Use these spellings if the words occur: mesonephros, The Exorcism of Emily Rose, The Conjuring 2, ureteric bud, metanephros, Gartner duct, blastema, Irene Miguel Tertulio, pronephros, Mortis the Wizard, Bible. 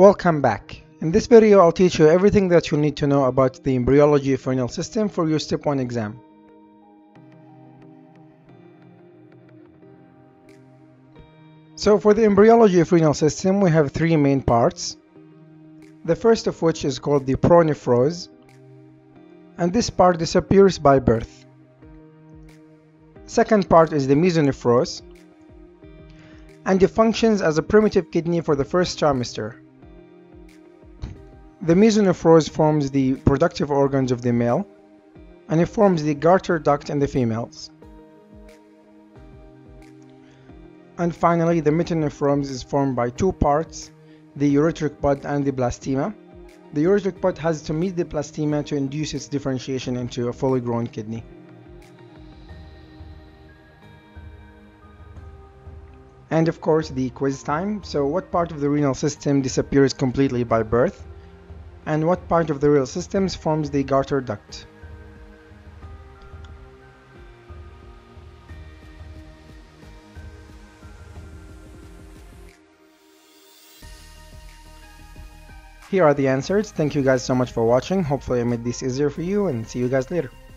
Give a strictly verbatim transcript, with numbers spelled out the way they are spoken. Welcome back. In this video, I'll teach you everything that you need to know about the embryology of renal system for your step one exam. So for the embryology of renal system, we have three main parts. The first of which is called the pronephros, and this part disappears by birth. Second part is the mesonephros, and it functions as a primitive kidney for the first trimester. The mesonephros forms the productive organs of the male, and it forms the Gartner duct in the females. And finally, the metanephros is formed by two parts, the ureteric bud and the blastema. The ureteric bud has to meet the blastema to induce its differentiation into a fully grown kidney. And of course, the quiz time. So what part of the renal system disappears completely by birth? And what part of the renal systems forms the Gartner duct? Here are the answers. Thank you guys so much for watching. Hopefully I made this easier for you, and see you guys later.